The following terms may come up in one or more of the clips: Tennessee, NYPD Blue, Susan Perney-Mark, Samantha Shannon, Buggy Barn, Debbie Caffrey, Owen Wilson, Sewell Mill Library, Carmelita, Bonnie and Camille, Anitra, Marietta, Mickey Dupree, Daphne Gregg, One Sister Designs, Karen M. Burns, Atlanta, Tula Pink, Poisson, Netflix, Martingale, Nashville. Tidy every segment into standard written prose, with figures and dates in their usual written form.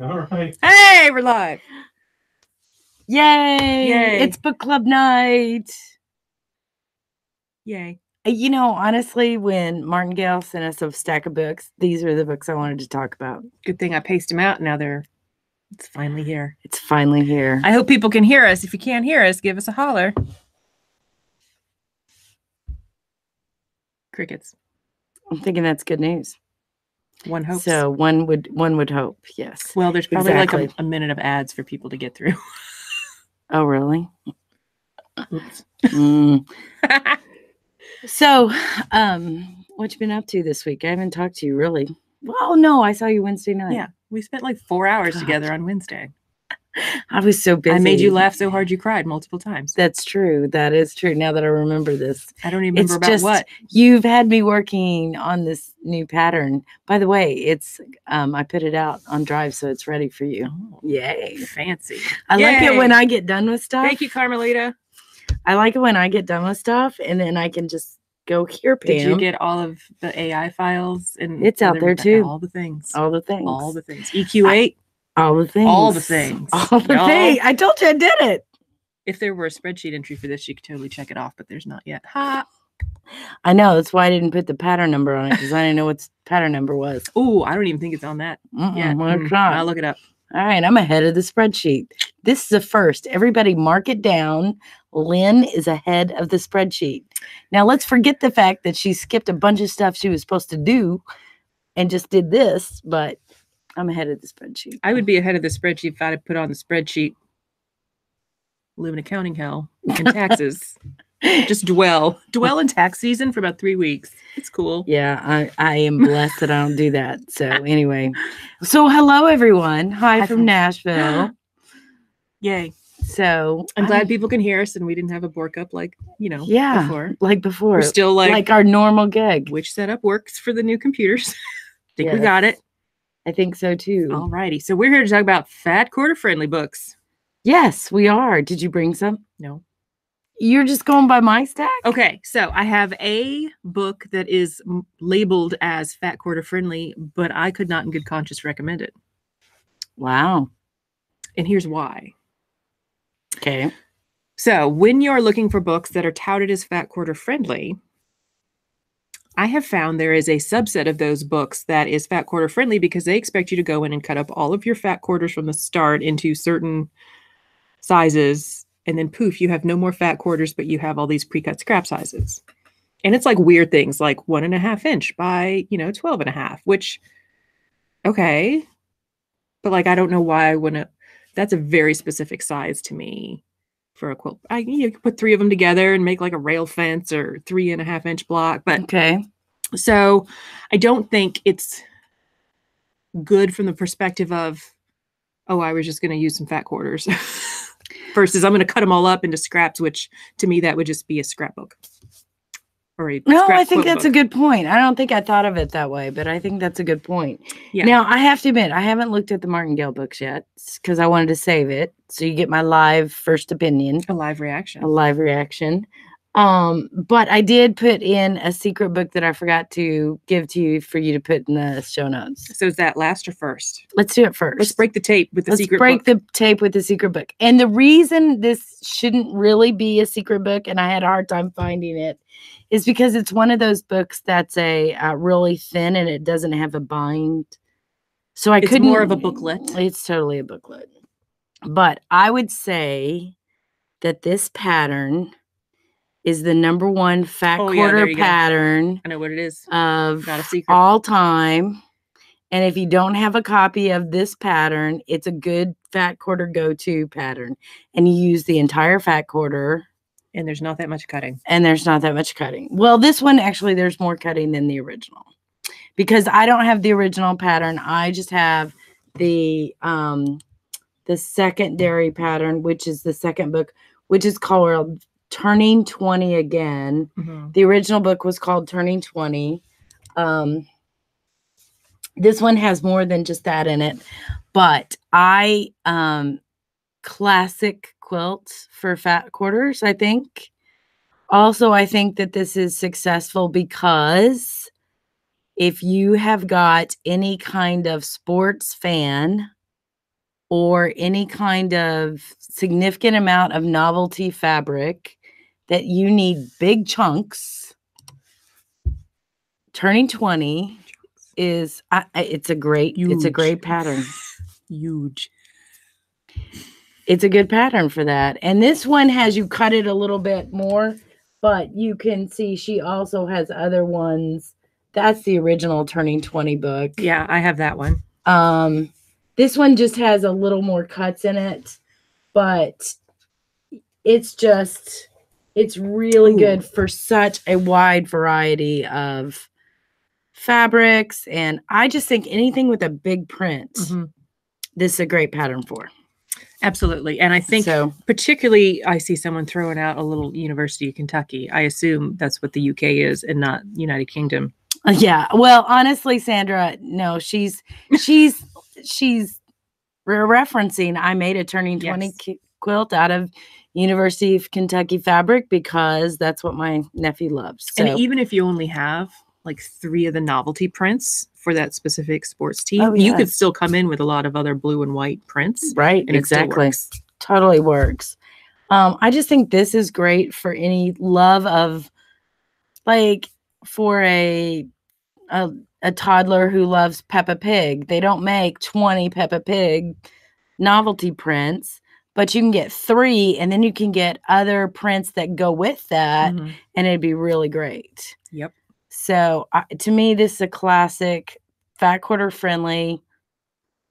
All right. Hey, we're live. Yay. Yay. It's book club night. Yay. You know, honestly, when Martingale sent us a stack of books, these are the books I wanted to talk about. Good thing I paced them out. Now it's finally here. It's finally here. I hope people can hear us. If you can't hear us, give us a holler. Crickets. I'm thinking that's good news. One hopes. So one would hope, yes. Well, there's probably like a minute of ads for people to get through. Oh, really? Oops. Mm. So, what you been up to this week? I haven't talked to you really. Well, no, I saw you Wednesday night. Yeah, we spent like 4 hours together on Wednesday. I was so busy. I made you laugh so hard you cried multiple times. That's true. That is true. Now that I remember this. I don't even remember what. You've had me working on this new pattern. By the way, it's I put it out on Drive, so it's ready for you. Oh, yay. Fancy. I like it when I get done with stuff. Thank you, Carmelita. I like it when I get done with stuff, and then I can just go here, Pam. Did you get all of the AI files? And it's out there, too. All the things. All the things. All the things. EQ8. All the things. All the things. All the things. I told you I did it. If there were a spreadsheet entry for this, you could totally check it off, but there's not yet. Ha! I know. That's why I didn't put the pattern number on it, because I didn't know what pattern number was. Oh, I don't even think it's on that. Yeah, I'll look it up. All right. I'm ahead of the spreadsheet. This is a first. Everybody mark it down. Lynn is ahead of the spreadsheet. Now, let's forget the fact that she skipped a bunch of stuff she was supposed to do and just did this, but I'm ahead of the spreadsheet. I would be ahead of the spreadsheet if I had put on the spreadsheet, live in accounting hell and taxes. Just dwell in tax season for about 3 weeks. It's cool. Yeah, I am blessed that I don't do that. So anyway, so hello, everyone. Hi from Nashville. Yay. So I'm glad people can hear us, and we didn't have a bork up before. Like before. We're still like our normal gig. Which setup works for the new computers. We got it. I think so too. All righty. So we're here to talk about fat quarter friendly books. Yes, we are. Did you bring some? No. You're just going by my stack? Okay. So I have a book that is labeled as fat quarter friendly, but I could not in good conscience recommend it. Wow. And here's why. Okay. So when you're looking for books that are touted as fat quarter friendly, I have found there is a subset of those books that is fat quarter friendly because they expect you to go in and cut up all of your fat quarters from the start into certain sizes. And then poof, you have no more fat quarters, but you have all these pre-cut scrap sizes. And it's like weird things like 1.5 inch by, 12 and a half, which, okay. But I don't know why I wouldn't. That's a very specific size to me for a quilt. You can put three of them together and make like a rail fence or 3.5 inch block. But okay. So I don't think it's good from the perspective of, oh, I was just going to use some fat quarters versus I'm going to cut them all up into scraps, which to me, that would just be a scrapbook. No, I think that's a good point. I don't think I thought of it that way, but I think that's a good point. Yeah. Now, I have to admit, I haven't looked at the Martingale books yet because I wanted to save it. So you get my live first opinion. A live reaction. A live reaction. But I did put in a secret book that I forgot to give to you for you to put in the show notes. So is that last or first? Let's do it first. Let's break the tape with the secret book. Let's break the tape with the secret book. And the reason this shouldn't really be a secret book, and I had a hard time finding it, is because it's one of those books that's really thin and it doesn't have a bind. So it's more of a booklet. It's totally a booklet. But I would say that this pattern is the number one fat quarter pattern. I know what it is. Of all time. And if you don't have a copy of this pattern, it's a good fat quarter go-to pattern. And you use the entire fat quarter. And there's not that much cutting. Well, this one, actually, there's more cutting than the original. Because I don't have the original pattern. I just have the secondary pattern, which is the second book, which is called Turning 20 Again. Mm-hmm. The original book was called Turning 20. This one has more than just that in it. But classic quilts for fat quarters, I think. Also, I think that this is successful because if you have got any kind of sports fan or any kind of significant amount of novelty fabric that you need big chunks, turning 20 is it's a great pattern. Huge. It's a good pattern for that. And this one has you cut it a little bit more, but you can see she also has other ones. That's the original Turning 20 book. Yeah, I have that one. This one just has a little more cuts in it, but it's just, it's really good for such a wide variety of fabrics. And I just think anything with a big print, this is a great pattern for. Absolutely. And I think so, particularly I see someone throwing out a little University of Kentucky. I assume that's what the UK is and not United Kingdom. Yeah. Well, honestly, Sandra, no, she's referencing, I made a Turning 20 quilt out of University of Kentucky fabric because that's what my nephew loves. So. And even if you only have like 3 of the novelty prints for that specific sports team, you could still come in with a lot of other blue and white prints. Right. And exactly. Works. Totally works. I just think this is great for any love of, like, for a toddler who loves Peppa Pig. They don't make 20 Peppa Pig novelty prints, but you can get 3 and then you can get other prints that go with that. And it'd be really great. Yep. So to me, this is a classic, fat quarter friendly.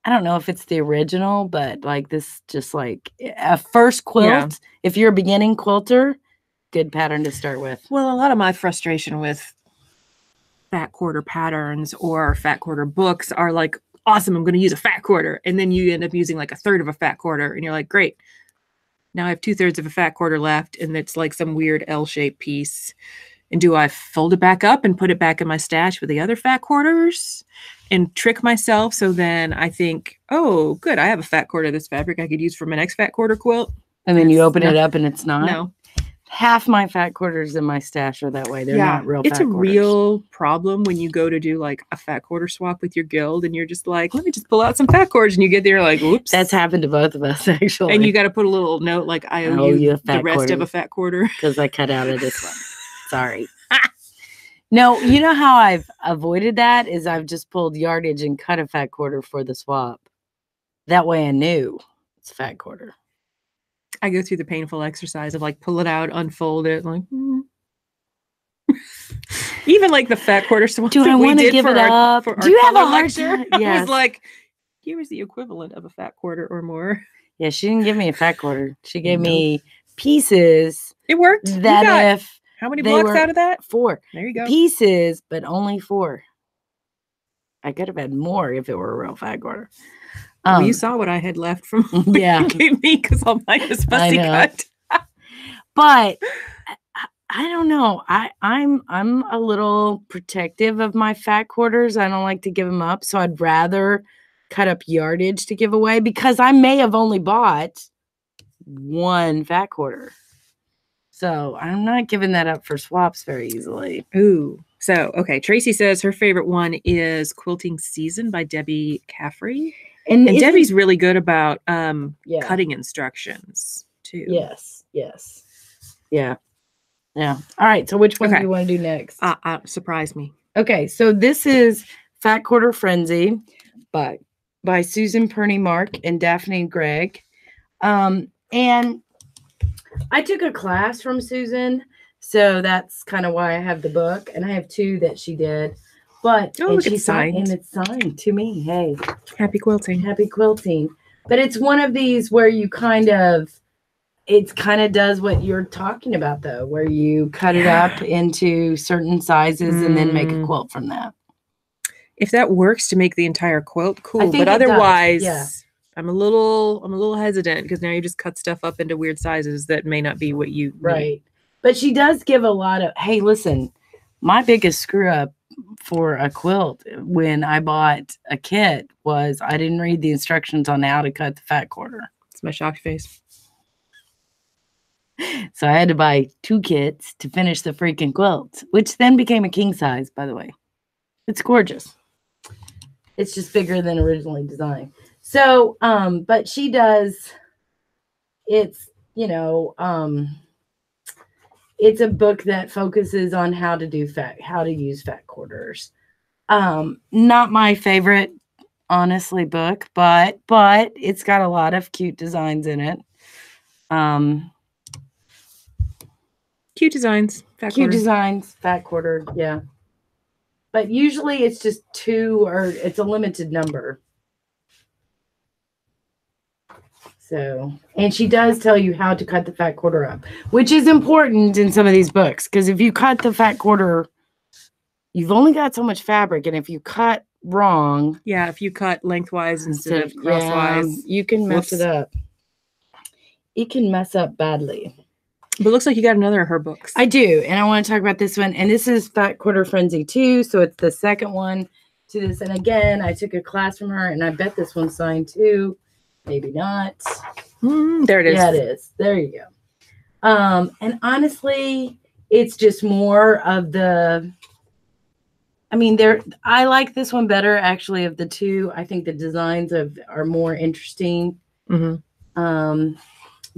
I don't know if it's the original, but like this, just like a first quilt. Yeah. If you're a beginning quilter, good pattern to start with. Well, a lot of my frustration with fat quarter patterns or fat quarter books are like, awesome, I'm going to use a fat quarter. And then you end up using like a third of a fat quarter and you're like, great. Now I have 2/3 of a fat quarter left and it's like some weird L-shaped piece. And do I fold it back up and put it back in my stash with the other fat quarters and trick myself? So then I think, oh, good, I have a fat quarter of this fabric I could use for my next fat quarter quilt. And then you open it up and it's not? No. Half my fat quarters in my stash are that way. They're not real fat quarters. It's a real problem when you go to do like a fat quarter swap with your guild and you're just like, let me just pull out some fat quarters. And you get there like, whoops. That's happened to both of us, actually. And you got to put a little note like, I owe you the rest of a fat quarter. Because I cut out of this one. Sorry. No, you know how I've avoided that is I've just pulled yardage and cut a fat quarter for the swap. That way I knew it's a fat quarter. I go through the painful exercise of like pull it out, unfold it, like even like the fat quarter swap. Do I want to give it up? Do you have a hard time? Yes. I was like, here is the equivalent of a fat quarter or more. Yeah, she didn't give me a fat quarter. She gave me pieces. It worked. How many blocks out of that? 4. There you go. Pieces, but only 4. I could have had more if it were a real fat quarter. Well, you saw what I had left from what you gave me because all mine was fussy cut. But I don't know. I'm a little protective of my fat quarters. I don't like to give them up, so I'd rather cut up yardage to give away because I may have only bought 1 fat quarter. So I'm not giving that up for swaps very easily. Ooh. So, okay. Tracy says her favorite one is Quilting Season by Debbie Caffrey. And Debbie's really good about cutting instructions too. Yes. Yes. Yeah. Yeah. All right. So which one do you want to do next? Surprise me. Okay. So this is Fat Quarter Frenzy by Susan Perney-Mark and Daphne Gregg. And I took a class from Susan, so that's kind of why I have the book, and I have 2 that she did. But it's signed to me. Hey, happy quilting! Happy quilting! But it's one of these where you kind of does what you're talking about though, where you cut it up into certain sizes and then make a quilt from that. If that works to make the entire quilt, cool. But otherwise, I'm a little hesitant because now you just cut stuff up into weird sizes that may not be what you need. But she does give a lot of, hey, listen, my biggest screw up for a quilt when I bought a kit was I didn't read the instructions on how to cut the fat quarter. It's my shocked face. So I had to buy 2 kits to finish the freaking quilt, which then became a king size, by the way. It's gorgeous. It's just bigger than originally designed. So, but she does, it's, you know, it's a book that focuses on how to do how to use fat quarters. Not my favorite, honestly, book, but it's got a lot of cute designs in it. Cute designs, fat quarter. Cute designs, fat quarter, yeah. But usually it's just two, or it's a limited number. So, and she does tell you how to cut the fat quarter up, which is important in some of these books. Because if you cut the fat quarter, you've only got so much fabric. And if you cut wrong. Yeah, if you cut lengthwise instead of crosswise. Yeah, you can mess it up. It can mess up badly. But it looks like you got another of her books. I do. And I want to talk about this one. And this is Fat Quarter Frenzy 2. So it's the second one to this. And again, I took a class from her. And I bet this one's signed too. Maybe not. There it is. Yeah, it is. There you go. And honestly, it's just more of the, I mean, I like this one better, actually, of the two. I think the designs are more interesting. Mm-hmm.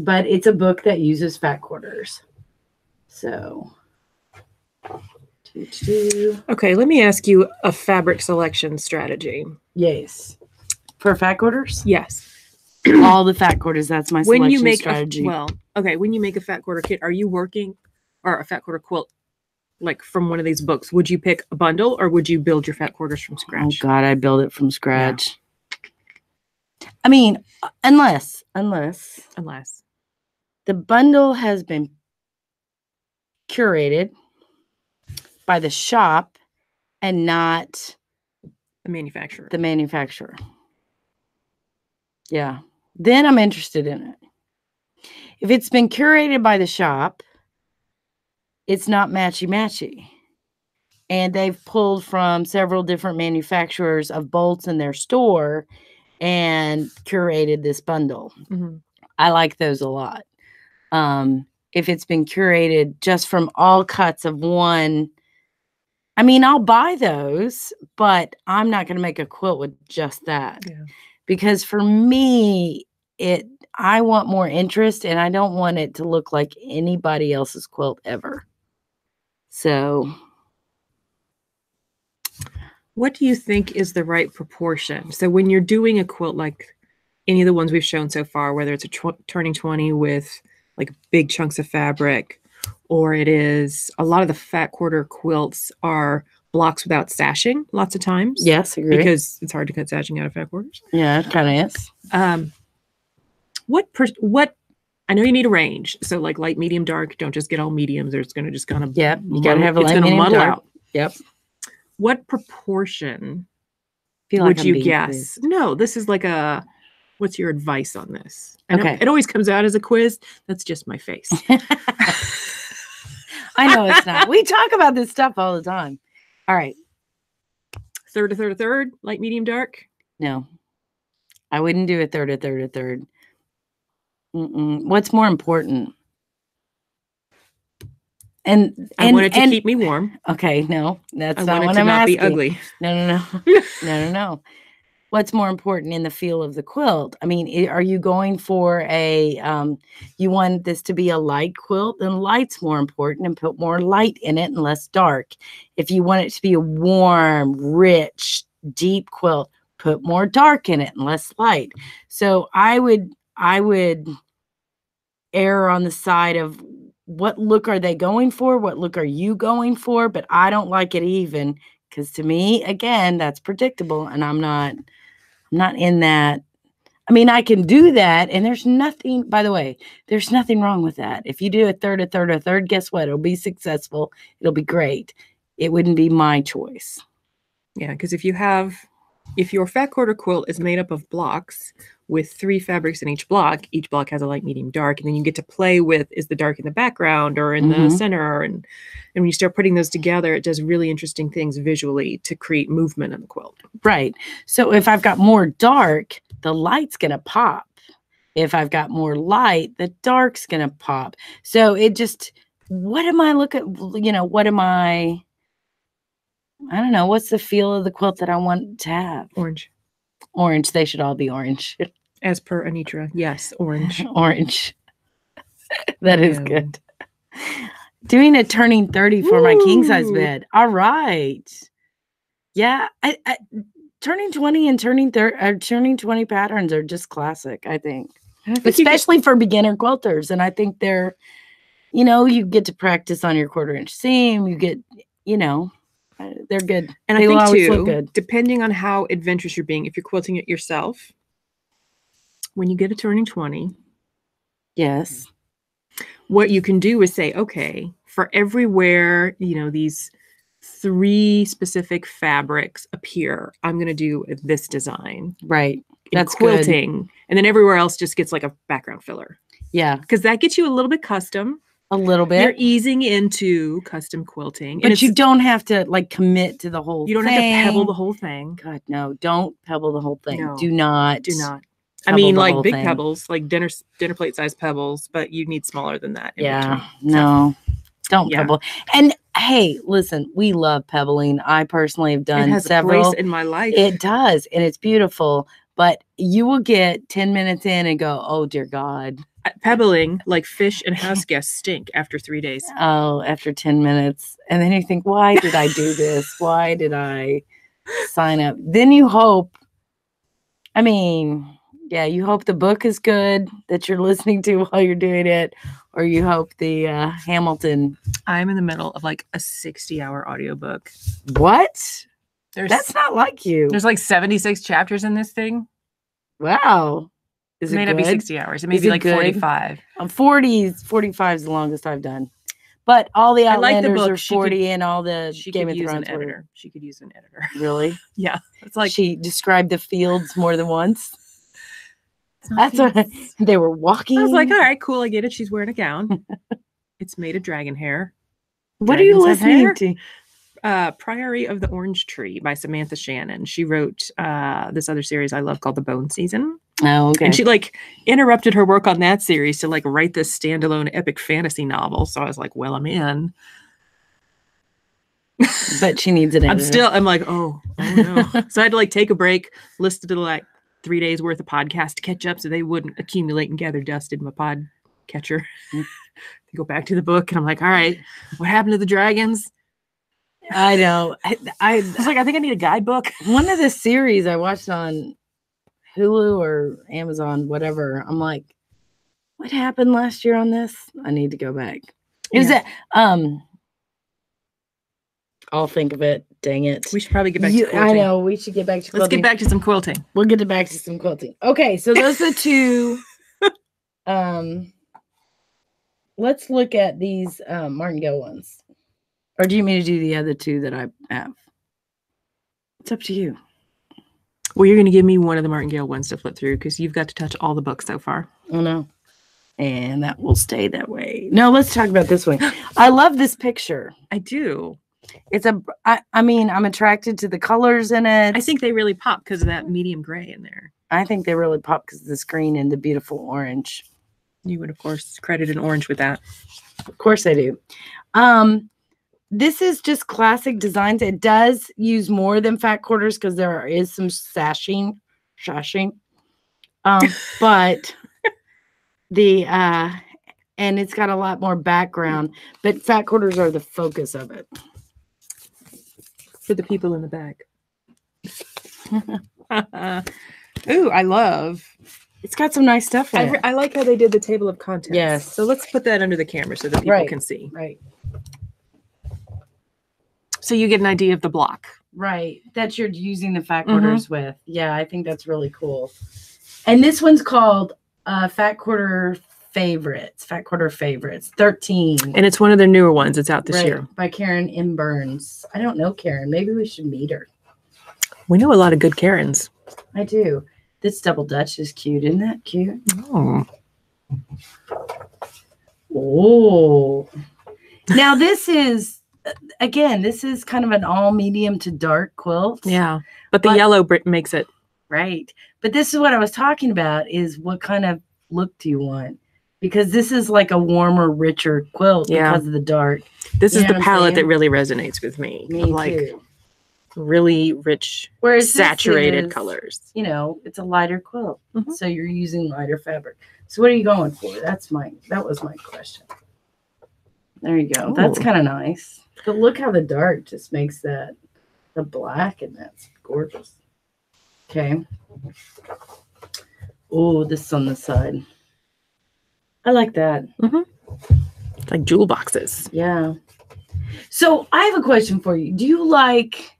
But it's a book that uses fat quarters. So. Okay, let me ask you a fabric selection strategy. Yes. For fat quarters? Yes. All the fat quarters. That's my selection strategy. When you make a fat quarter kit, are you working or a fat quarter quilt like from one of these books? Would you pick a bundle or would you build your fat quarters from scratch? Oh God, I build it from scratch. Yeah. I mean, unless the bundle has been curated by the shop and not the manufacturer. Yeah. Then I'm interested in it. If it's been curated by the shop, it's not matchy-matchy. And they've pulled from several different manufacturers of bolts in their store and curated this bundle. Mm-hmm. I like those a lot. If it's been curated just from all cuts of one, I mean, I'll buy those, but I'm not going to make a quilt with just that. Yeah. Because for me, I want more interest, and I don't want it to look like anybody else's quilt ever. So, what do you think is the right proportion? So, when you're doing a quilt like any of the ones we've shown so far, whether it's a turning 20 with like big chunks of fabric, or it is a lot of the fat quarter quilts are blocks without sashing lots of times. Yes, agree. Because it's hard to cut sashing out of fat quarters. Yeah, it kind of is. What I know you need a range. So like light, medium, dark, don't just get all mediums or it's going to just kind of you got to have a light, medium, muddle dark. Out. Yep. What proportion would you guess? No, this is like a what's your advice on this? Okay. It always comes out as a quiz. That's just my face. I know it's not. We talk about this stuff all the time. All right. Third, a third, a third. Light, medium, dark? No. I wouldn't do a third, a third, a third. What's more important? And I want it to keep me warm. Okay, no. That's not what I'm asking. I want it to not be ugly. No. No. What's more important in the feel of the quilt? I mean, are you going for you want this to be a light quilt? Then light's more important and put more light in it and less dark. If you want it to be a warm, rich, deep quilt, put more dark in it and less light. So I would err on the side of what look are they going for? What look are you going for? But I don't like it even because to me, again, that's predictable and I'm not in that. I mean, I can do that, and there's nothing, by the way, there's nothing wrong with that. If you do a third, a third, a third, guess what? It'll be successful. It'll be great. It wouldn't be my choice. Yeah, because if your fat quarter quilt is made up of blocks with three fabrics in each block has a light, medium, dark, and then you get to play with, is the dark in the background or in the center? And when you start putting those together, it does really interesting things visually to create movement in the quilt. Right. So if I've got more dark, the light's going to pop. If I've got more light, the dark's going to pop. So it just, what am I looking, you know, what am I... I don't know. What's the feel of the quilt that I want to have? Orange. Orange. They should all be orange. As per Anitra. Yes, orange. Orange. That is good. Doing a turning 30 for my king size bed. All right. Yeah. I turning 20 and turning 20 patterns are just classic, I think. Especially for beginner quilters. And I think they're, you know, you get to practice on your quarter-inch seam. You get, you know, they're good. And I think, too, depending on how adventurous you're being, if you're quilting it yourself, when you get a turning 20. Yes. What you can do is say, okay, for everywhere, you know, these three specific fabrics appear, I'm going to do this design. Right. That's quilting. Good. And then everywhere else just gets like a background filler. Yeah. Because that gets you a little bit custom. A little bit. You're easing into custom quilting. But you don't have to like commit to the whole thing. You don't have to pebble the whole thing. God, no. Don't pebble the whole thing. No, do not. Do not. I mean, like big pebbles, like dinner plate size pebbles, but you need smaller than that. Yeah. No. Don't pebble. And hey, listen, we love pebbling. I personally have done several. It has a place in my life. It does. And it's beautiful. But you will get 10 minutes in and go, oh, dear God. Pebbling, like fish and house guests, stink after 3 days. Oh, after 10 minutes. And then you think, why did I do this? Why did I sign up? Then you hope. I mean, yeah, you hope the book is good that you're listening to while you're doing it. Or you hope the Hamilton. I'm in the middle of like a 60-hour audiobook. What? That's not like you. There's like 76 chapters in this thing. Wow. Is it may not be 60 hours. It may be like 45. 45 is the longest I've done. But all the Outlanders are 40 and all the Game of Thrones. She could use an editor. Really? Yeah. It's like she described the fields more than once. That's what they were walking. I was like, all right, cool. I get it. She's wearing a gown. It's made of dragon hair. What are you listening to? Priory of the Orange Tree by Samantha Shannon. She wrote this other series I love called The Bone Season. Oh, okay. And she like interrupted her work on that series to like write this standalone epic fantasy novel. So I was like, well, I'm in. But she needs it. I'm like, oh no. So I had to like take a break, listen to like 3 days worth of podcasts to catch up so they wouldn't accumulate and gather dust in my pod catcher. I go back to the book and I'm like, all right, what happened to the dragons? I know. I was like, I think I need a guidebook. One of the series I watched on Hulu or Amazon, whatever. I'm like, what happened last year on this? I need to go back. It was I'll think of it. Dang it. We should probably get back to quilting. I know. We should get back to quilting. Let's get back to some quilting. We'll get back to some quilting. Okay. So those are two. Let's look at these Martingale ones. Or do you mean to do the other two that I have? It's up to you. Well, you're going to give me one of the Martingale ones to flip through because you've got to touch all the books so far. Oh, no. And that will stay that way. No, let's talk about this one. I love this picture. I do. It's a, I mean, I'm attracted to the colors in it. I think they really pop because of that medium gray in there. I think they really pop because of this green and the beautiful orange. You would, of course, credit an orange with that. Of course I do. This is just classic designs. It does use more than fat quarters because there is some sashing. But the, and it's got a lot more background, but fat quarters are the focus of it. For the people in the back. Ooh, I love. It's got some nice stuff in it. I like how they did the table of contents. Yes. So let's put that under the camera so that people can see. Right. So you get an idea of the block. Right. That you're using the fat quarters with. Yeah, I think that's really cool. And this one's called Fat Quarter Favorites, 13. And it's one of their newer ones. It's out this year. By Karen M. Burns. I don't know Karen. Maybe we should meet her. We know a lot of good Karens. I do. This double Dutch is cute. Isn't that cute? Oh. Oh. Now this is... Again, this is kind of an all medium to dark quilt. Yeah. But the yellow makes it. Right. But this is what I was talking about is what kind of look do you want? Because this is like a warmer, richer quilt because of the dark. This is the palette that really resonates with me. Me too. really rich, whereas saturated colors. You know, it's a lighter quilt, so you're using lighter fabric. So what are you going for? That's my, that was my question. There you go. Ooh. That's kind of nice. But look how the dark just makes that, the black, and that's gorgeous. Okay. Oh, this on the side. I like that. It's like jewel boxes. Yeah. So I have a question for you. Do you like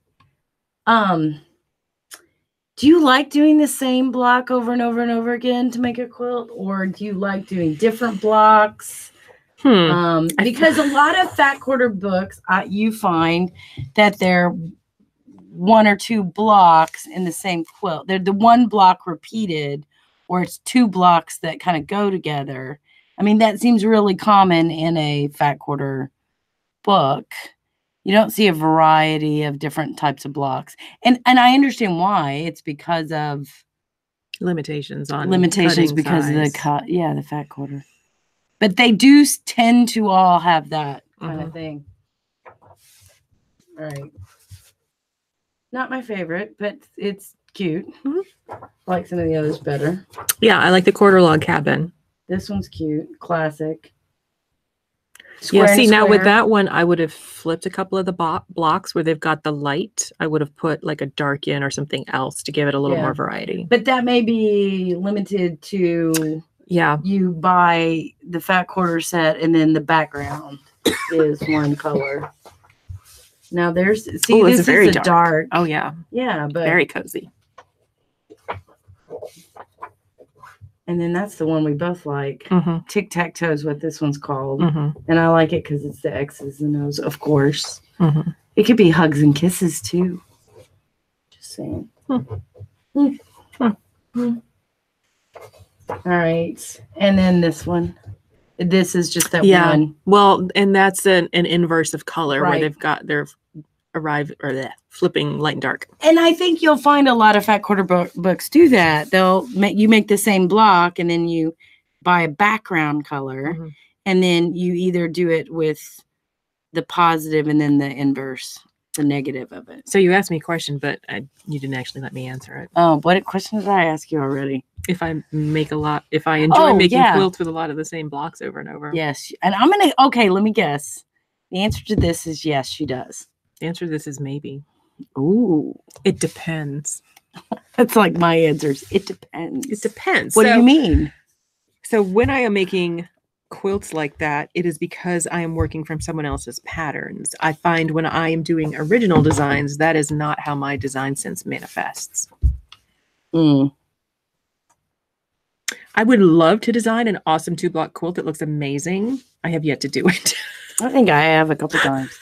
doing the same block over and over and over again to make a quilt, or do you like doing different blocks? Because a lot of fat quarter books, you find that they're one or two blocks in the same quilt. They're the one block repeated, or it's two blocks that kind of go together. I mean, that seems really common in a fat quarter book. You don't see a variety of different types of blocks. And I understand why. It's because of limitations on limitations because size. Of the cut. Yeah, the fat quarter. But they do tend to all have that kind of thing. All right. Not my favorite, but it's cute. I like some of the others better. Yeah, I like the quarter log cabin. This one's cute. Classic. Square yeah, see, now with that one, I would have flipped a couple of the blocks where they've got the light. I would have put like a dark in or something else to give it a little more variety. But that may be limited to... Yeah. You buy the fat quarter set, and then the background is one color. Now there's, see, ooh, this very is a dark. Oh, yeah. Yeah, but. Very cozy. And then that's the one we both like. Tic-tac-toe is what this one's called. And I like it because it's the X's and O's, of course. It could be hugs and kisses, too. Just saying. All right. And then this one. This is just that one. Well, and that's an inverse of color where they've got their arrive or the flipping light and dark. And I think you'll find a lot of fat quarter books do that. They'll make you make the same block, and then you buy a background color, and then you either do it with the positive and then the inverse, the negative of it. So you asked me a question, but you didn't actually let me answer it. Oh, what question did I ask you already? If I make a lot, if I enjoy making quilts with a lot of the same blocks over and over. Yes. And I'm going to, okay, let me guess. The answer to this is yes, she does. The answer to this is maybe. Ooh. It depends. That's like my answers. It depends. It depends. What do you mean? So when I am making quilts like that, it is because I am working from someone else's patterns. I find when I am doing original designs, that is not how my design sense manifests. I would love to design an awesome two-block quilt that looks amazing. I have yet to do it. I think I have a couple times.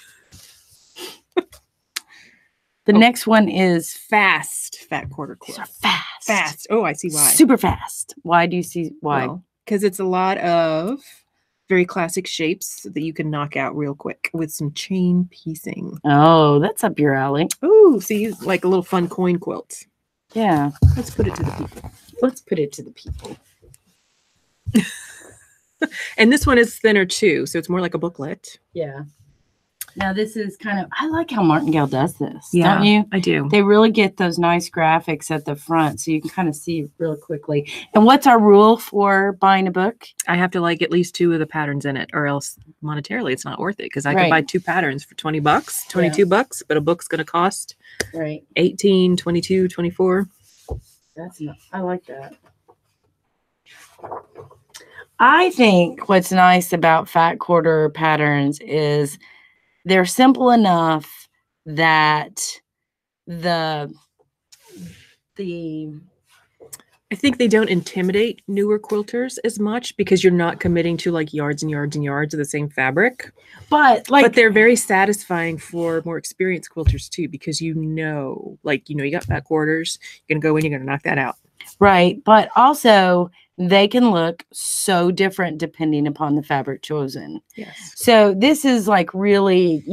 The next one is fast fat quarter quilts. These are fast. Fast. Oh, I see why. Super fast. Why do you see why? Because it's a lot of very classic shapes that you can knock out real quick with some chain piecing. Oh, that's up your alley. Ooh, see, like a little fun coin quilt. Yeah. Let's put it to the people. Let's put it to the people. And this one is thinner too, so it's more like a booklet. Yeah. Now this is kind of, I like how Martingale does this, don't you? I do. They really get those nice graphics at the front, so you can kind of see real quickly. And what's our rule for buying a book? I have to like at least two of the patterns in it, or else monetarily it's not worth it, because I could buy two patterns for 20 bucks, 22 bucks, but a book's going to cost 18, 22, 24. That's enough. I like that. I think what's nice about fat quarter patterns is they're simple enough that I think they don't intimidate newer quilters as much, because you're not committing to like yards and yards and yards of the same fabric. But they're very satisfying for more experienced quilters too, because you got fat quarters, you're gonna go in, you're gonna knock that out. Right. But also they can look so different depending upon the fabric chosen. Yes. So this is like really,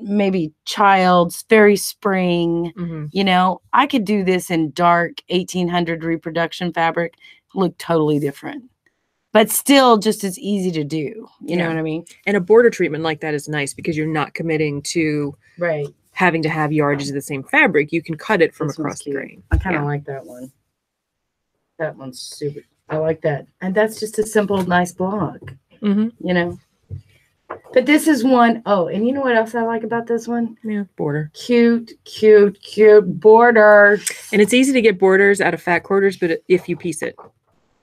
maybe child's, very spring, I could do this in dark 1800 reproduction fabric, look totally different, but still just as easy to do. You know what I mean? And a border treatment like that is nice because you're not committing to having to have yards of the same fabric. You can cut it from across the grain. I kind of like that one. That one's super. I like that. And that's just a simple, nice block, you know. But this is one, oh, and you know what else I like about this one? Yeah, border. Cute, cute, cute borders. And it's easy to get borders out of fat quarters, but if you piece it.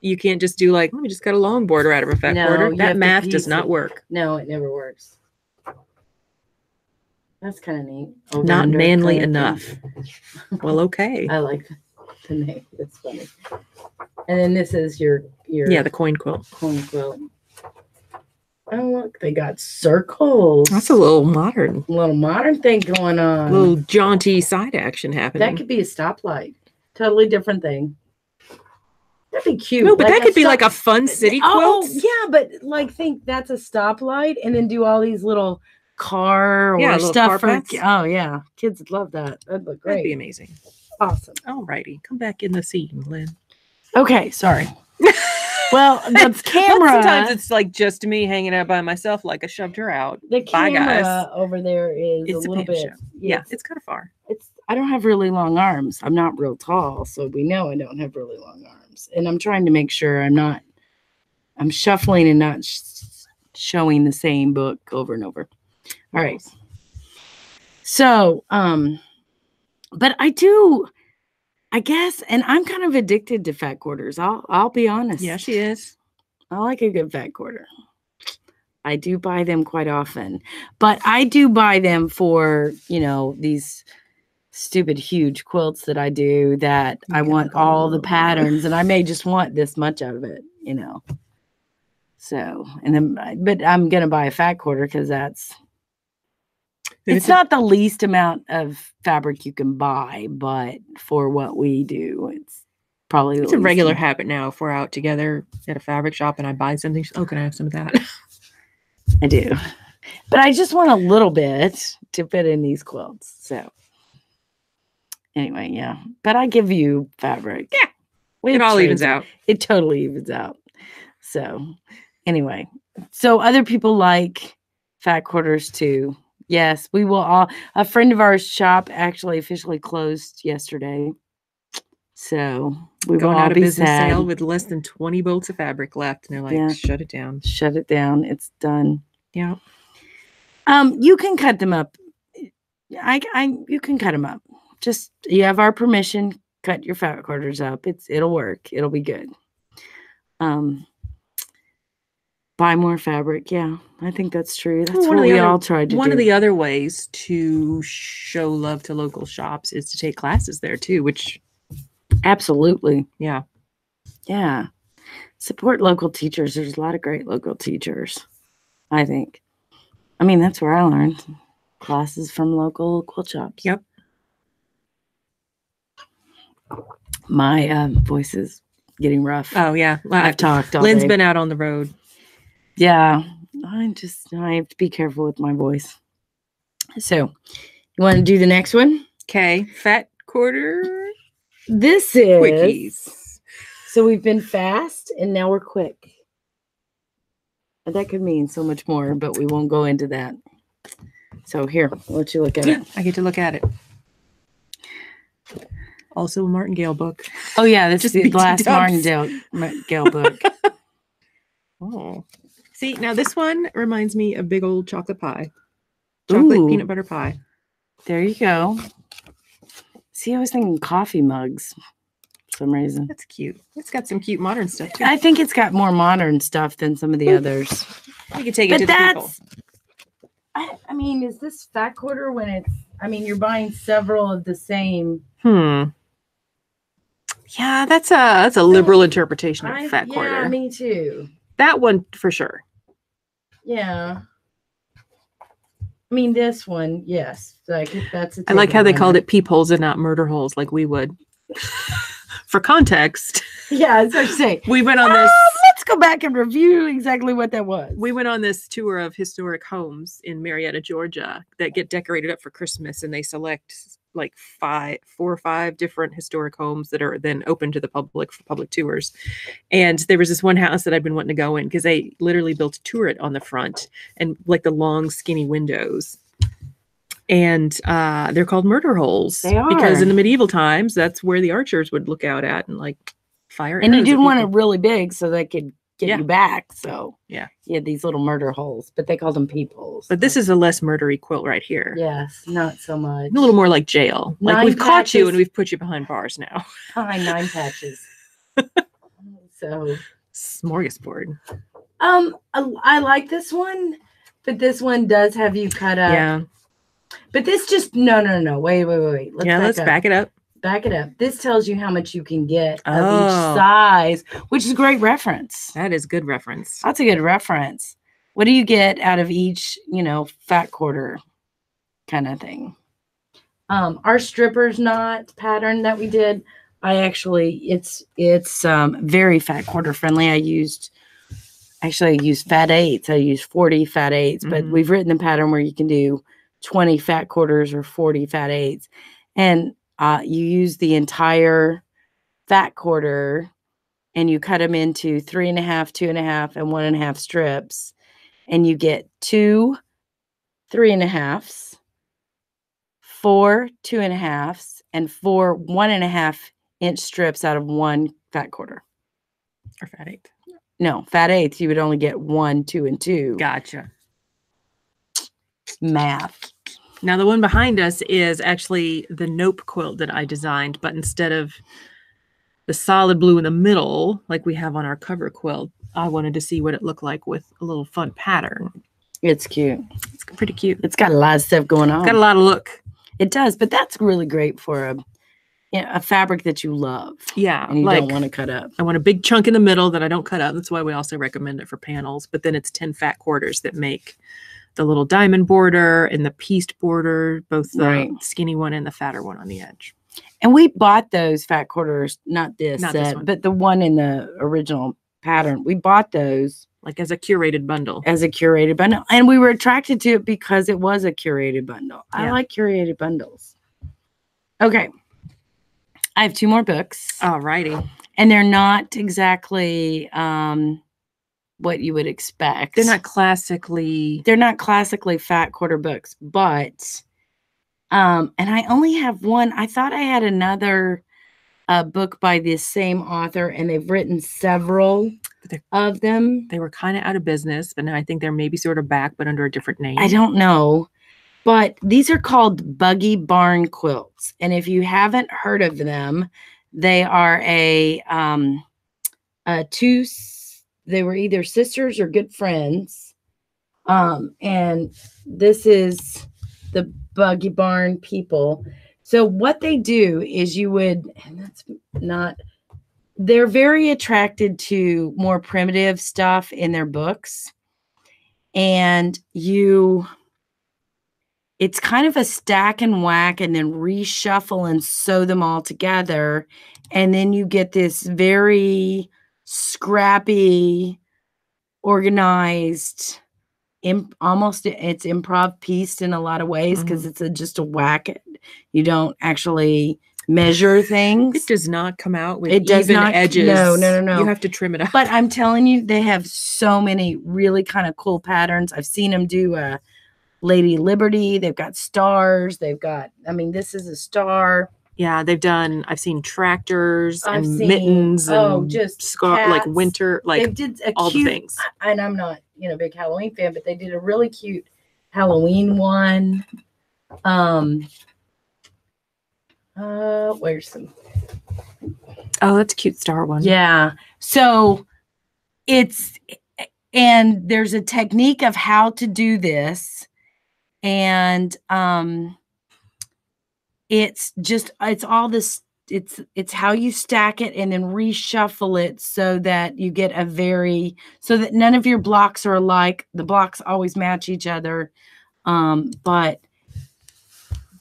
You can't just do like, let me just cut a long border out of a fat quarter. That math does not work. No, it never works. That's kind of neat. Over not manly enough. Well, okay. I like the name. That's funny. And then this is your the coin quilt. Coin quilt. Oh, look, they got circles. That's a little modern. A little modern thing going on. A little jaunty side action happening. That could be a stoplight. Totally different thing. That'd be cute. No, but like that could be like a fun city quilt. Oh, yeah, but like think that's a stoplight and then do all these little car or stuff. Oh, yeah. Kids would love that. That'd look great. That'd be amazing. Awesome. All righty. Come back in the seat, Lynn. Okay, sorry. Well, the camera. Sometimes it's like just me hanging out by myself like I shoved her out. The camera over there is a little bit. Yes. Yeah, it's kind of far. I don't have really long arms. I'm not real tall, so we know I don't have really long arms. And I'm trying to make sure I'm shuffling and not showing the same book over and over. All right. So, but I do, I guess, and I'm kind of addicted to fat quarters. I'll be honest. Yeah, she is. I like a good fat quarter. I do buy them quite often, but I do buy them for, you know, these stupid huge quilts that I do that I want all the patterns and I may just want this much out of it, you know. So, and then, but I'm going to buy a fat quarter because that's, it's not the least amount of fabric you can buy, but for what we do, it's probably, it's a regular habit now. If we're out together at a fabric shop and I buy something, oh, can I have some of that? I do, but I just want a little bit to fit in these quilts. So. Anyway, yeah. But I give you fabric. Yeah. It all evens out. It totally evens out. So anyway. So other people like fat quarters too. Yes, we will all. A friend of our shop actually officially closed yesterday. So we will all be sad. Going out of business sale with less than 20 bolts of fabric left. And they're like, shut it down. Shut it down. It's done. Yeah. You can cut them up. You can cut them up. Just, you have our permission, cut your fat quarters up. It'll work. It'll be good. Buy more fabric. Yeah, I think that's true. That's what we all tried to do. One of the other ways to show love to local shops is to take classes there too, which. Absolutely. Yeah. Yeah. Support local teachers. There's a lot of great local teachers, I think. I mean, that's where I learned. Classes from local quilt shops. Yep. My voice is getting rough. Oh, yeah. Well, I've talked all Lynn's day. Been out on the road. Yeah. I have to be careful with my voice. So, you want to do the next one? Okay. Fat quarter. This is. Quickies. So, we've been fast and now we're quick. And that could mean so much more, but we won't go into that. So, here, I'll let you look at it. I get to look at it. Also a Martingale book. Oh, yeah. That's just the last Martingale book. Oh. See, now this one reminds me of big old chocolate pie. Chocolate peanut butter pie. There you go. See, I was thinking coffee mugs for some reason. That's cute. It's got some cute modern stuff, too. I think it's got more modern stuff than some of the others. You could take it to the people. I mean, is this fat quarter when it's... I mean, you're buying several of the same... Yeah, that's a liberal interpretation of fat quarter. Yeah, me too. That one for sure. Yeah. I mean, this one, yes. Like that's. I like how they called it peepholes and not murder holes, like we would. For context. Yeah, that's what I'm saying. We went on this. Let's go back and review exactly what that was. We went on this tour of historic homes in Marietta, Georgia, that get decorated up for Christmas, and they select. Like four or five different historic homes that are then open to the public for public tours. And there was this one house that I've been wanting to go in because they literally built a turret on the front and like the long skinny windows. And they're called murder holes. They are. Because in the medieval times, that's where the archers would look out at and like fire. And you didn't want it really big so they could get you back. So yeah, you had these little murder holes, but they called them peepholes. But this is a less murdery quilt right here. Yes, not so much. A little more like jail. Like nine we've patches. Caught you and we've put you behind bars now. Behind nine patches. So smorgasbord. I like this one, but this one does have you cut up. Yeah. But this just, no. Wait. Let's back it up. Back it up. This tells you how much you can get of each size, which is a great reference. That is good reference. That's a good reference. What do you get out of each, fat quarter kind of thing? Our stripper's knot pattern that we did, it's very fat quarter friendly. I used fat eights. I used 40 fat eights, but we've written a pattern where you can do 20 fat quarters or 40 fat eights. And you use the entire fat quarter and you cut them into 3.5, 2.5, and 1.5 strips. And you get 2 3.5s, 4 2.5s, and 4 1.5-inch strips out of one fat quarter. Or fat eight. No, fat eights, you would only get 1, 2, and 2. Gotcha. Math. Now the one behind us is actually the nope quilt that I designed, but instead of the solid blue in the middle, like we have on our cover quilt, I wanted to see what it looked like with a little fun pattern. It's cute. It's pretty cute. It's got a lot of stuff going on. It's got a lot of look. It does, but that's really great for a fabric that you love. Yeah. And you don't want to cut up. I want a big chunk in the middle that I don't cut up. That's why we also recommend it for panels, but then it's 10 fat quarters that make the little diamond border and the pieced border, both the skinny one and the fatter one on the edge. And we bought those fat quarters, not this set, but the one in the original pattern. We bought those as a curated bundle. And we were attracted to it because it was a curated bundle. Yeah. I like curated bundles. Okay. I have 2 more books. All righty. And they're not exactly what you would expect. They're not classically fat quarter books, but and I only have one. I thought I had another book by this same author, and they've written several of them. They were kind of out of business, but now I think they're maybe sort of back, but under a different name. I don't know. But these are called Buggy Barn quilts, and if you haven't heard of them, they are they were either sisters or good friends. And this is the Buggy Barn people. So what they do is they're very attracted to more primitive stuff in their books. And it's kind of a stack and whack and then reshuffle and sew them all together. And then you get this very scrappy, organized, almost it's improv pieced in a lot of ways because it's just a whack. You don't actually measure things. It does not come out with even edges. No. You have to trim it up. But I'm telling you, they have so many really kind of cool patterns. I've seen them do Lady Liberty. They've got stars. This is a star. Yeah, they've done. I've seen tractors and mittens and just scarf, like winter, like they did all the things. And I'm not, a big Halloween fan, but they did a really cute Halloween one. Where's some? Oh, that's a cute star one. Yeah. So and there's a technique of how to do this, and It's how you stack it and then reshuffle it so that you get so that none of your blocks are alike. The blocks always match each other. But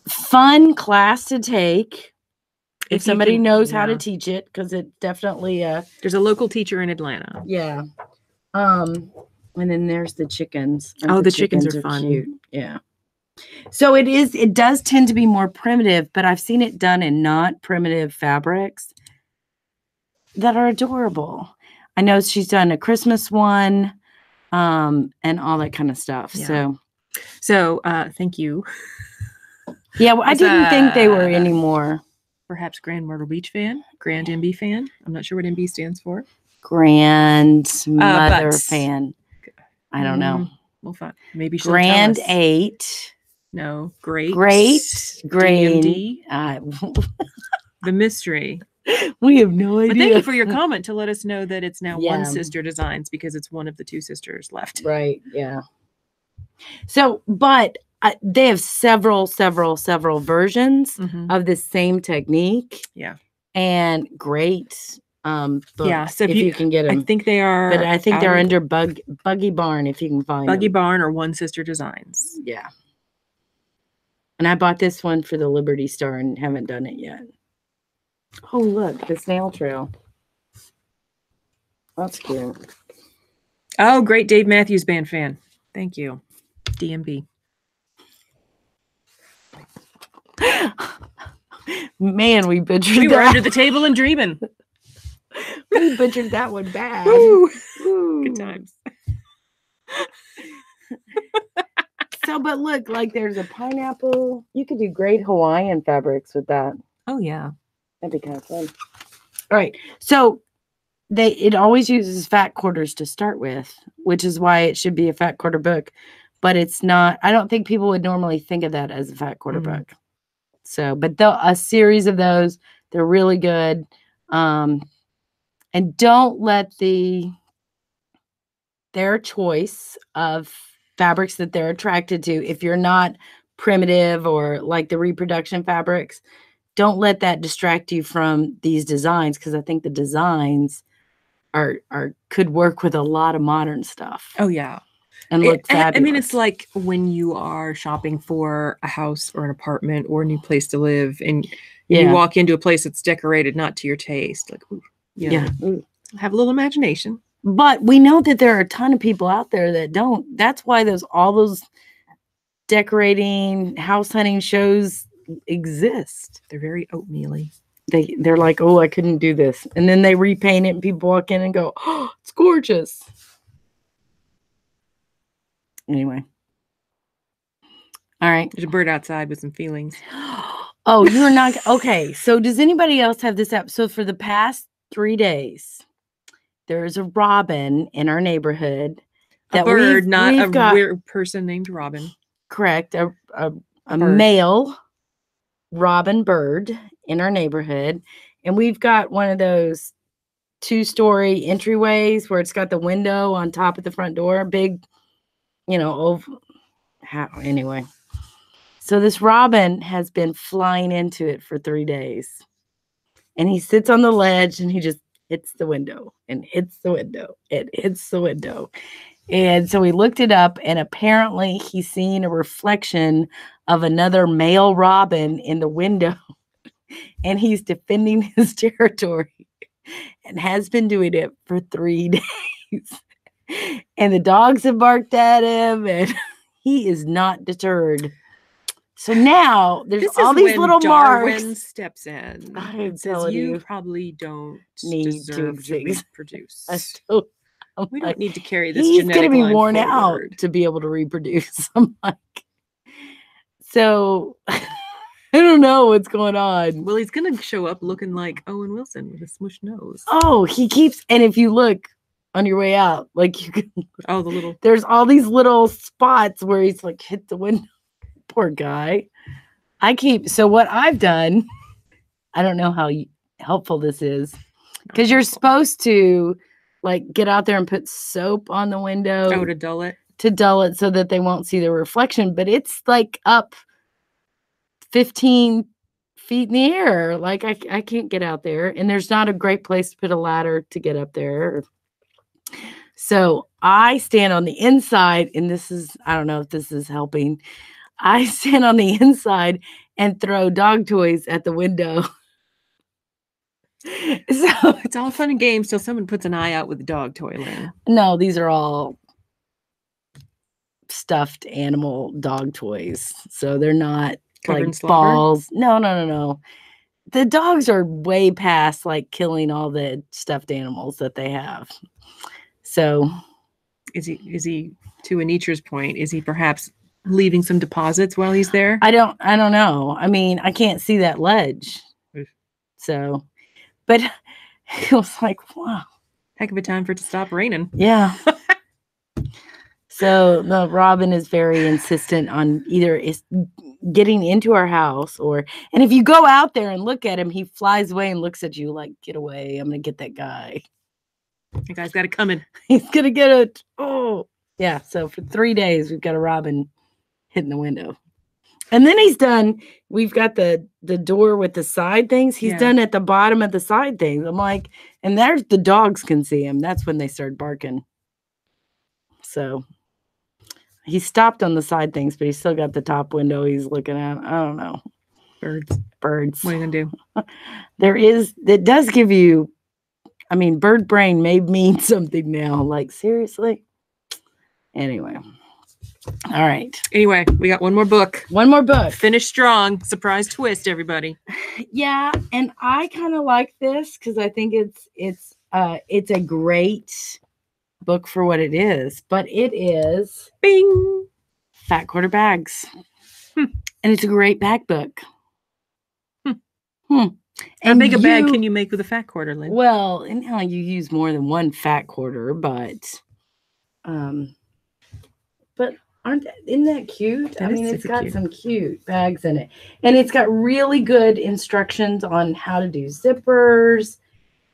fun class to take if somebody knows how to teach it, because it definitely, there's a local teacher in Atlanta. Yeah. And then there's the chickens. Oh, the chickens are fun. Cute. Yeah. So it does tend to be more primitive, but I've seen it done in not primitive fabrics that are adorable. I know she's done a Christmas one, and all that kind of stuff. Yeah. So thank you Yeah, well, I didn't think they were anymore. Perhaps Grand Myrtle Beach fan, Grand MB fan. I'm not sure what MB stands for. Grandmother fan. I don't know. We'll find. Maybe she'll Grand tell us. Eight. No, Great. The mystery. We have no idea. But thank you for your comment to let us know that it's now One Sister Designs because it's one of the two sisters left. Right. Yeah. So, but they have several versions of the same technique. Yeah. And great. Books, yeah, so if you can get them. I think they are. But I think they're under Buggy Barn if you can find them. Buggy Barn or One Sister Designs. Yeah. And I bought this one for the Liberty Star and haven't done it yet. Oh, look, the snail trail. That's cute. Oh, great Dave Matthews Band fan. Thank you. DMB. Man, we butchered that. We were under the table and dreaming. We butchered that one bad. Woo. Woo. Good times. So, but look, like there's a pineapple. You could do great Hawaiian fabrics with that. Oh, yeah. That'd be kind of fun. All right. So it always uses fat quarters to start with, which is why it should be a fat quarter book. But it's not. I don't think people would normally think of that as a fat quarter book. So, but a series of those, they're really good. And don't let their choice of fabrics that they're attracted to, if you're not primitive or like the reproduction fabrics, don't let that distract you from these designs, because I think the designs could work with a lot of modern stuff. Oh, yeah. And look fabulous. I mean, it's like when you are shopping for a house or an apartment or a new place to live, and you walk into a place that's decorated not to your taste. Like, ooh. Have a little imagination. But we know that there are a ton of people out there that don't. That's why all those decorating, house hunting shows exist. They're very oatmeal-y. They're like, oh, I couldn't do this. And then they repaint it and people walk in and go, oh, it's gorgeous. Anyway. All right. There's a bird outside with some feelings. Oh, you're not. Okay. So does anybody else have this episode for the past 3 days? There is a robin in our neighborhood. That a bird, not a weird person named Robin. Correct. A male robin bird in our neighborhood. And we've got one of those two-story entryways where it's got the window on top of the front door. Big, oval. Anyway. So this robin has been flying into it for 3 days. And he sits on the ledge and he just hits the window and hits the window and hits the window. And so we looked it up, and apparently he's seeing a reflection of another male robin in the window, and he's defending his territory and has been doing it for 3 days. And the dogs have barked at him, and he is not deterred. So now there's all these little Darwin marks. Steps in. I'm telling you, probably don't need to reproduce. We don't need to carry this. He's going to be worn out to be able to reproduce. I'm like, so I don't know what's going on. Well, he's going to show up looking like Owen Wilson with a smushed nose. Oh, he keeps. And if you look on your way out, like you can. Oh, there's all these little spots where he's like hit the window. Poor guy. So what I've done, I don't know how helpful this is, because you're supposed to like get out there and put soap on the window to dull it. To dull it so that they won't see the reflection, but it's like up 15 feet in the air. Like I can't get out there, and there's not a great place to put a ladder to get up there. So I stand on the inside, and I don't know if this is helping. I stand on the inside and throw dog toys at the window. So it's all fun and games till someone puts an eye out with a dog toy lantern. No, these are all stuffed animal dog toys. So they're not like balls. No. The dogs are way past like killing all the stuffed animals that they have. So is he, to Anitra's point, is he perhaps leaving some deposits while he's there? I don't know. I mean, I can't see that ledge. So, but it was like, wow. Heck of a time for it to stop raining. Yeah. So the Robin is very insistent on either is getting into our house or, and if you go out there and look at him, he flies away and looks at you like, get away. I'm going to get that guy. That guy's got it coming. He's going to get it. Oh, yeah. So for 3 days, we've got a Robin hitting the window. And then he's done. We've got the door with the side things. He's done at the bottom of the side things. I'm like, and there's the dogs can see him. That's when they start barking. So he stopped on the side things, but he's still got the top window he's looking at. I don't know. Birds. What are you going to do? It does give you, I mean, bird brain may mean something now. Like, seriously? Anyway. All right. Anyway, we got one more book. One more book. Finish strong. Surprise twist, everybody. Yeah. And I kind of like this because I think it's a great book for what it is, but it is bing fat quarter bags. And it's a great bag book. How big a bag can you make with a fat quarter, Lynn? Well, and how you use more than one fat quarter, but isn't that cute? I mean, it's got some cute bags in it, and it's got really good instructions on how to do zippers,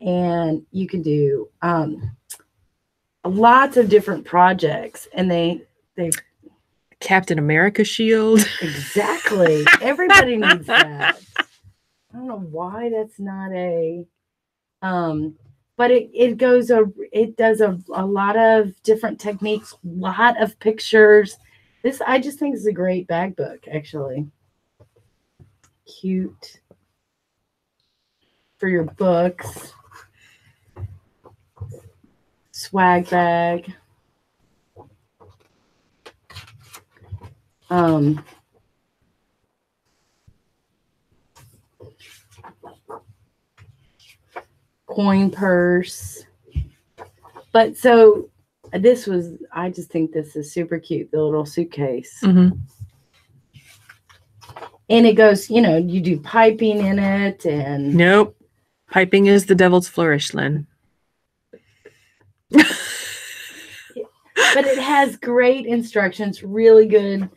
and you can do lots of different projects, and they Captain America shield. Exactly. Everybody needs that. I don't know why that's not a but it does a lot of different techniques, lot of pictures. This I just think is a great bag book, actually. Cute for your books. Swag bag. Coin purse. But so this was, I just think this is super cute, the little suitcase. Mm-hmm. And it goes, you know, you do piping in it and. Nope. Piping is the devil's flourish, Lynn. But it has great instructions, really good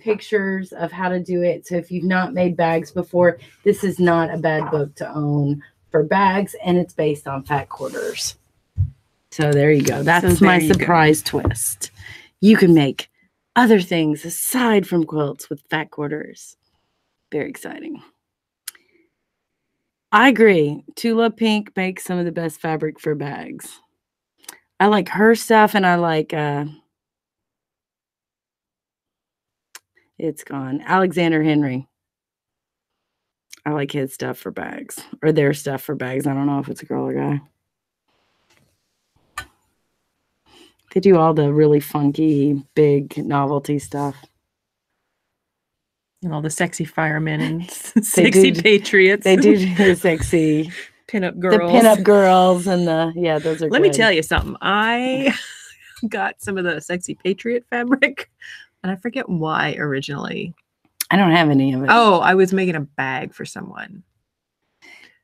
pictures of how to do it. So if you've not made bags before, this is not a bad book to own for bags, and it's based on fat quarters. So there you go. That's my surprise twist. You can make other things aside from quilts with fat quarters. Very exciting. I agree. Tula Pink makes some of the best fabric for bags. I like her stuff, and I like, it's gone. Alexander Henry. I like his stuff for bags, or their stuff for bags. I don't know if it's a girl or guy. They do all the really funky, big novelty stuff. And all the sexy firemen and sexy patriots. They do the sexy pinup girls. The pinup girls and the, yeah, those are good. Let me tell you something. I got some of the sexy patriot fabric, and I forget why originally. I don't have any of it. Oh, I was making a bag for someone.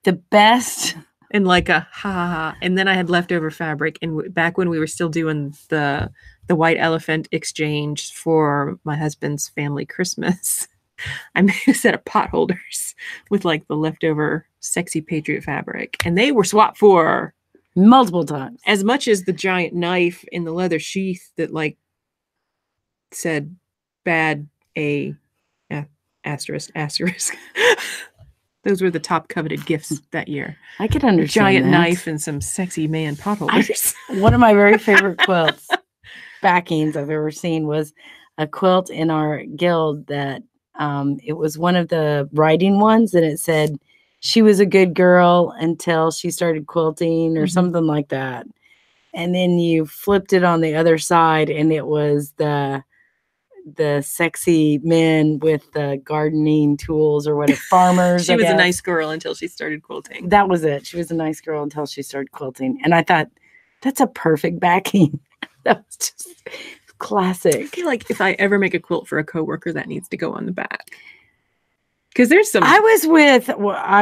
The best. And like a ha. And then I had leftover fabric. And back when we were still doing the white elephant exchange for my husband's family Christmas, I made a set of pot holders with like the leftover sexy patriot fabric, and they were swapped for multiple times, as much as the giant knife in the leather sheath that like said bad a ***. Those were the top coveted gifts that year. I could understand a giant knife and some sexy man pot holders. One of my very favorite quilts backings I've ever seen was a quilt in our guild that it was one of the writing ones, and it said, she was a good girl until she started quilting or something like that. And then you flipped it on the other side, and it was the sexy men with the gardening tools or whatever, farmers. She was a nice girl until she started quilting. That was it. She was a nice girl until she started quilting. And I thought, that's a perfect backing. That was just Classic. I feel like if I ever make a quilt for a coworker, that needs to go on the back. Because there's some. I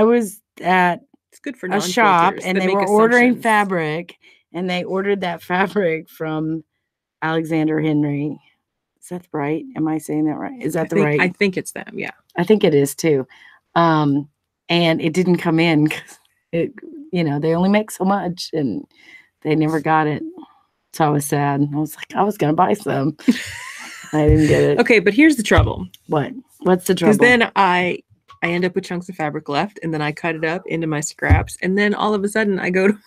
was at it's good for a shop, and they were ordering fabric, and they ordered that fabric from Alexander Henry. Is that right? Am I saying that right? Is that right? I think it's them. Yeah, I think it is too. And it didn't come in because it, you know, they only make so much, and they never got it. So I was sad. I was like, I was gonna buy some. I didn't get it. Okay, but here's the trouble. What? What's the trouble? Because then I end up with chunks of fabric left, and then I cut it up into my scraps, and then all of a sudden I go to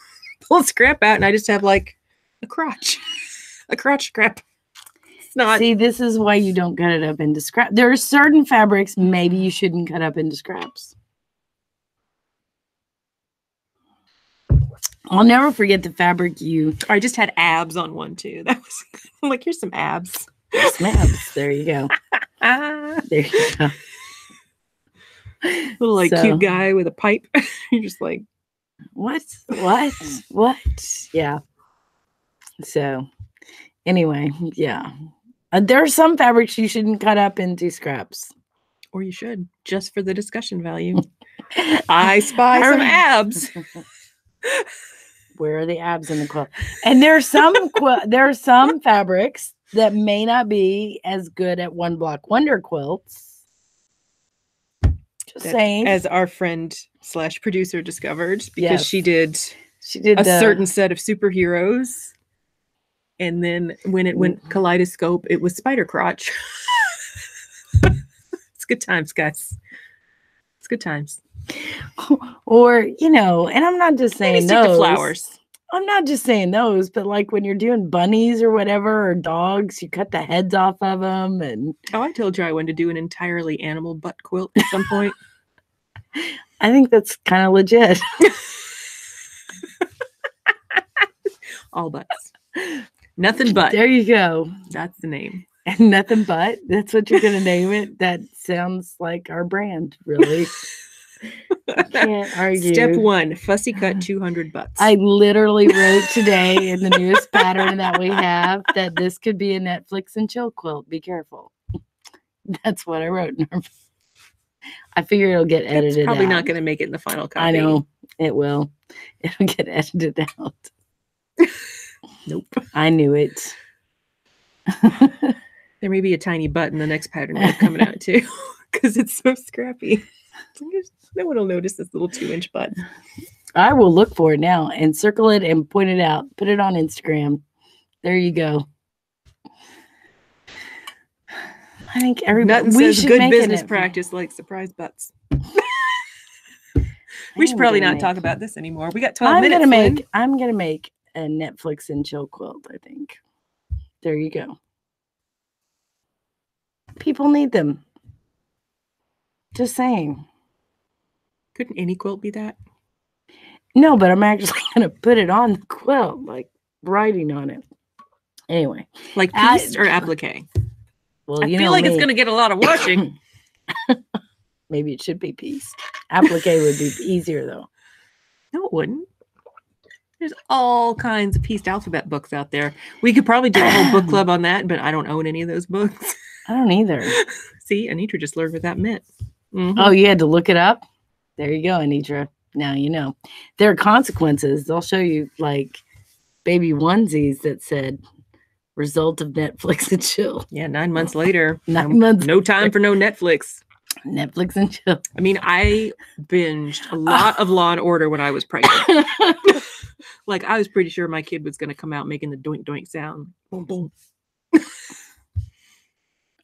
pull scrap out, and I just have like a crotch scrap. It's not. See, this is why you don't cut it up into scrap. There are certain fabrics maybe you shouldn't cut up into scraps. I'll never forget the fabric you. I just had abs on one too. That was. I'm like, here's some abs. Here's some abs. There you go. There you go. Little like so, cute guy with a pipe. You're just like, what? What? What? Yeah. So, anyway, yeah. There are some fabrics you shouldn't cut up into scraps. Or you should, just for the discussion value. I spy some abs. Where are the abs in the quilt? And there are some fabrics that may not be as good at one block wonder quilts. Just saying, as our friend / producer discovered, because yes, she did a certain set of superheroes, and then when it went kaleidoscope, it was spider crotch. It's good times, guys. It's good times. Or, you know, and I'm not just saying those flowers. I'm not just saying those, but like when you're doing bunnies or whatever, or dogs, you cut the heads off of them. And oh, I told you I wanted to do an entirely animal butt quilt at some point. I think that's kind of legit. All butts, nothing but. There you go. That's the name. And nothing but. That's what you're gonna name it. That sounds like our brand, really. I can't argue. Step one, fussy cut 200 butts. I literally wrote today in the newest pattern that we have that this could be a Netflix and chill quilt. Be careful. That's what I wrote. I figure it'll get edited. It's probably out. Not going to make it in the final copy. I know. It will. It'll get edited out. Nope. I knew it. There may be a tiny butt in the next pattern that's coming out too, because it's so scrappy. No one will notice this little 2-inch butt. I will look for it now and circle it and point it out. Put it on Instagram. There you go. I think everybody. Nothing says good business practice like surprise butts. We should probably not talk about this anymore. We got 12 minutes. I'm gonna make a Netflix and chill quilt. I think. There you go. People need them. Just saying. Couldn't any quilt be that? No, but I'm actually going to put it on the quilt, like writing on it. Anyway. Like piece or applique? Well, you know, I feel like it's going to get a lot of washing. Maybe it should be piece. Applique would be easier, though. No, it wouldn't. There's all kinds of pieced alphabet books out there. We could probably do a whole book club on that, but I don't own any of those books. I don't either. See, Anitra just learned what that meant. Mm-hmm. Oh, you had to look it up? There you go, Anitra. Now you know. There are consequences. They'll show you like baby onesies that said result of Netflix and chill. Yeah, 9 months later. 9 months. No time for no Netflix. Netflix and chill. I mean, I binged a lot of Law and Order when I was pregnant. Like, I was pretty sure my kid was going to come out making the doink doink sound. Boom, boom.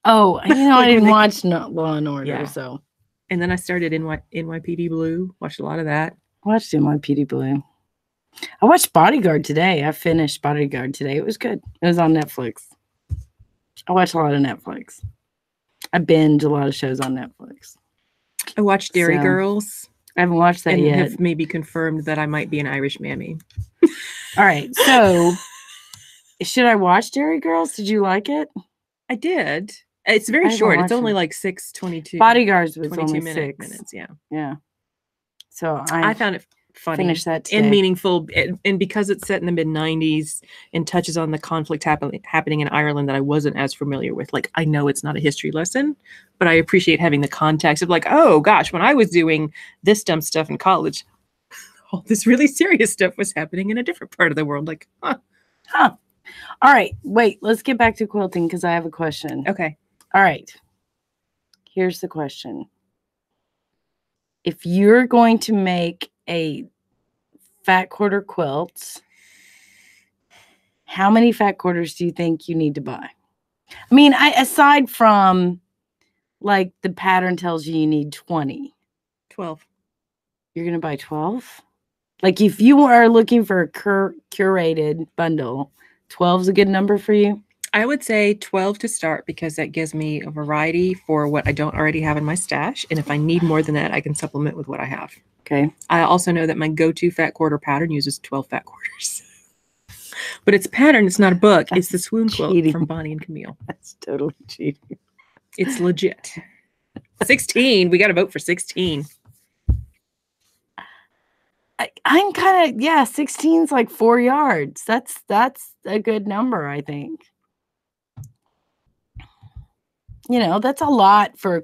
Oh, you know, I didn't watch Law and Order, yeah. So. And then I started NYPD Blue. Watched a lot of that. Watched NYPD Blue. I watched Bodyguard today. I finished Bodyguard today. It was good. It was on Netflix. I watch a lot of Netflix. I binge a lot of shows on Netflix. I watched Dairy Girls. I haven't watched that yet. Have maybe confirmed that I might be an Irish mammy. All right. So, should I watch Dairy Girls? Did you like it? I did. It's very short. It's only like 22 minutes. Bodyguards was only 6 minutes. Yeah. Yeah. So I found it funny finish that today. And meaningful. And because it's set in the mid-90s and touches on the conflict happening in Ireland that I wasn't as familiar with. Like, I know it's not a history lesson, but I appreciate having the context of like, oh gosh, when I was doing this dumb stuff in college, all this really serious stuff was happening in a different part of the world. Like, huh. All right, wait, let's get back to quilting because I have a question. Okay. All right. Here's the question. If you're going to make a fat quarter quilt, how many fat quarters do you think you need to buy? I mean, aside from like the pattern tells you need 20. 12. You're going to buy 12? Like if you are looking for a curated bundle, 12 is a good number for you? I would say 12 to start because that gives me a variety for what I don't already have in my stash. And if I need more than that, I can supplement with what I have. Okay. I also know that my go-to fat quarter pattern uses 12 fat quarters. But it's a pattern. It's not a book. It's the swoon quilt from Bonnie and Camille. That's totally cheating. It's legit. 16. We got to vote for 16. I'm kind of, yeah, 16 is like 4 yards. That's a good number, I think. You know, that's a lot for.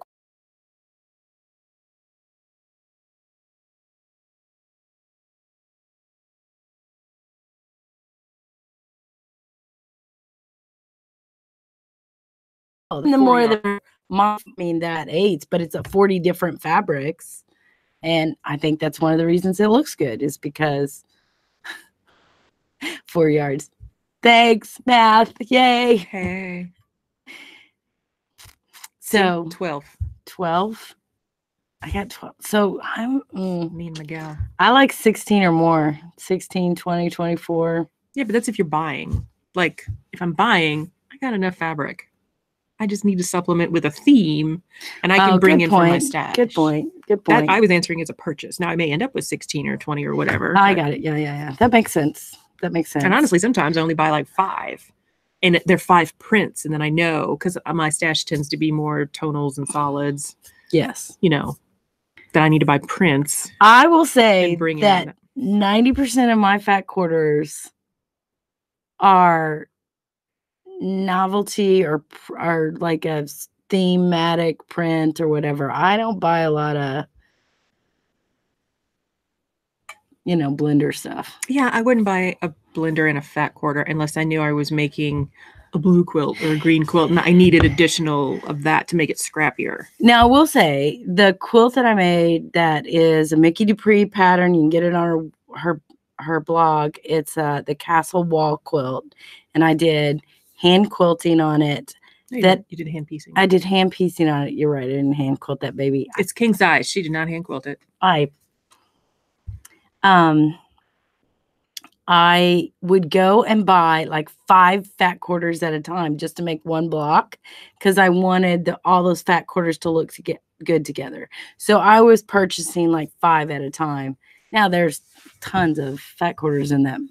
The more the I mean that aids, but it's 40 different fabrics. And I think that's one of the reasons it looks good is because 4 yards. Thanks, math. Yay. Hey. So 12. 12? I got 12. So I'm me and Miguel. I like 16 or more. 16, 20, 24. Yeah, but that's if you're buying. Like if I'm buying, I got enough fabric. I just need to supplement with a theme and I can bring in from my stash. Good point. Good point. That I was answering as a purchase. Now I may end up with 16 or 20 or whatever. I got it. Yeah. That makes sense. That makes sense. And honestly, sometimes I only buy like 5 and they're 5 prints. And then I know because my stash tends to be more tonals and solids. Yes. You know, that I need to buy prints. I will say that 90% of my fat quarters are novelty or like a thematic print or whatever. I don't buy a lot of, you know, blender stuff. Yeah, I wouldn't buy a blender and a fat quarter unless I knew I was making a blue quilt or a green quilt and I needed additional of that to make it scrappier. Now, I will say the quilt that I made that is a Mickey Dupree pattern. You can get it on her blog. It's the castle wall quilt, and I did hand quilting on it. No, you did hand piecing. I did hand piecing on it. You're right. I didn't hand quilt that baby. It's king size. She did not hand quilt it. I would go and buy like 5 fat quarters at a time just to make one block because I wanted all those fat quarters to look to get good together. So I was purchasing like 5 at a time. Now there's tons of fat quarters in that.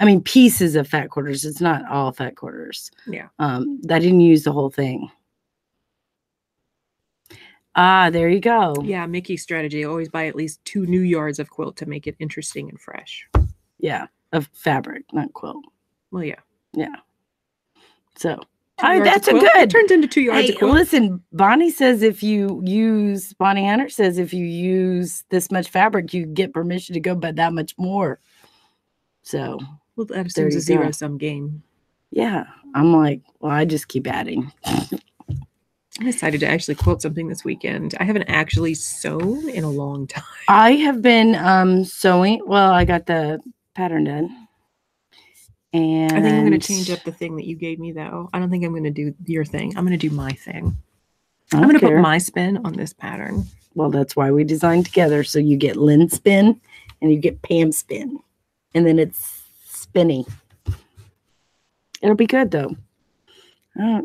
I mean, pieces of fat quarters. It's not all fat quarters. Yeah. I didn't use the whole thing. Ah, there you go. Yeah, Mickey's strategy. Always buy at least 2 new yards of quilt to make it interesting and fresh. Yeah, of fabric, not quilt. Well, yeah. Yeah. So that's a quilt. Good. It turns into 2 yards of quilt. Listen, Bonnie says if you use, Bonnie Hunter says if you use this much fabric, you get permission to go buy that much more. So well, that assumes a zero-sum game. Yeah. I'm like, well, I just keep adding. I decided to actually quilt something this weekend. I haven't actually sewn in a long time. I have been sewing. Well, I got the pattern done. And I think I'm going to change up the thing that you gave me, though. I don't think I'm going to do your thing. I'm going to do my thing. I'm going to put my spin on this pattern. Well, that's why we designed together. So you get Lynn's spin and you get Pam's spin. And then it's spinny. It'll be good, though.